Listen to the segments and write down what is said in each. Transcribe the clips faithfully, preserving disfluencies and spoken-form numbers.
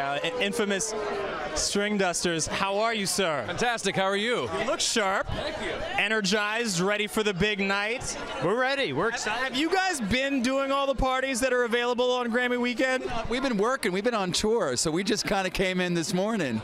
Uh, Infamous Stringdusters, how are you, sir? Fantastic, how are you? You look sharp. Thank you. Energized, ready for the big night. We're ready, we're excited. Have you guys been doing all the parties that are available on Grammy weekend? Uh, we've been working, we've been on tour, so we just kind of came in this morning.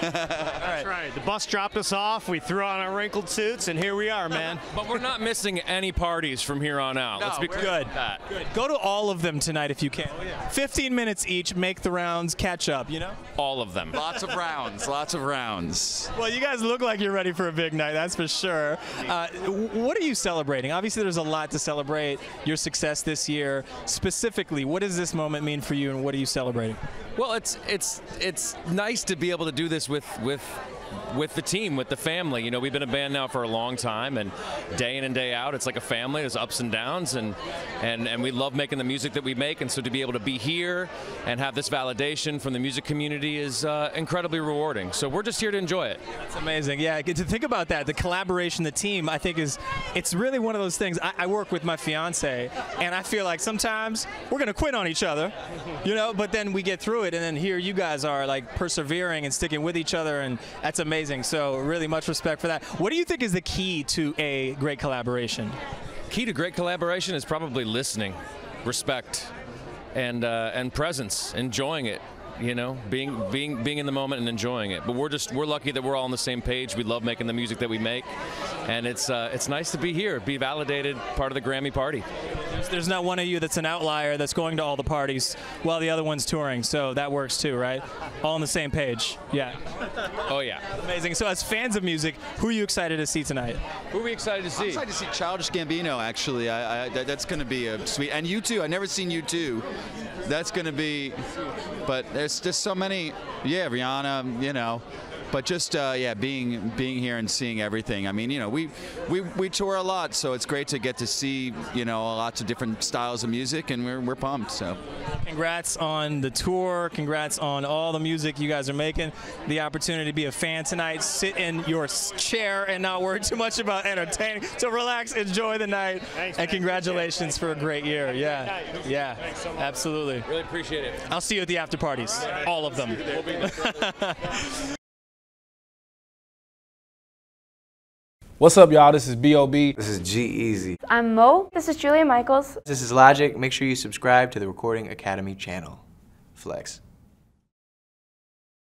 That's right. The bus dropped us off, we threw on our wrinkled suits, and here we are, man. But we're not missing any parties from here on out. No, Let's be good. good. Go to all of them tonight if you can. Oh, yeah. fifteen minutes each, make the rounds, catch up, you know? All of them. Lots of rounds, lots of rounds. Well, you guys look like you're ready for a big night, that's for sure. Uh, what are you celebrating? Obviously, there's a lot to celebrate, your success this year. Specifically, what does this moment mean for you, and what are you celebrating? Well, it's it's it's nice to be able to do this with with with the team, with the family. You know, we've been a band now for a long time, and day in and day out, it's like a family. There's ups and downs, and and and we love making the music that we make. And so to be able to be here and have this validation from the music community is uh, incredibly rewarding. So we're just here to enjoy it. That's amazing. Yeah, I get to think about that. The collaboration, the team, I think is it's really one of those things. I, I work with my fiance, and I feel like sometimes we're gonna quit on each other, you know. But then we get through it, and then here you guys are like persevering and sticking with each other, and that's amazing. Amazing. So really much respect for that. What do you think is the key to a great collaboration? Key to great collaboration is probably listening, respect, and uh, and presence, enjoying it, you know, being being being in the moment and enjoying it. But we're just we're lucky that we're all on the same page. We love making the music that we make, and it's uh, it's nice to be here, be validated, part of the Grammy party. There's not one of you that's an outlier that's going to all the parties while the other one's touring, so that works too, right? All on the same page. Yeah. Oh, yeah. Amazing. So as fans of music, who are you excited to see tonight? Who are we excited to see? I'm excited to see Childish Gambino, actually. I, I, that, that's going to be a sweet... And you two. I've never seen you two. That's going to be... But there's just so many... Yeah, Rihanna, you know... But just uh, yeah, being being here and seeing everything. I mean, you know, we we we tour a lot, so it's great to get to see, you know, lots of different styles of music, and we're we're pumped. So, congrats on the tour. Congrats on all the music you guys are making. The opportunity to be a fan tonight. Sit in your chair and not worry too much about entertaining. So relax, enjoy the night, Thanks, and man. congratulations Thanks. for a great year. Yeah, yeah, so absolutely. Really appreciate it. I'll see you at the after parties, all, right. all of them. We'll be there. What's up, y'all? This is B O B This is G-Eazy. I'm Mo. This is Julia Michaels. This is Logic. Make sure you subscribe to the Recording Academy channel. Flex.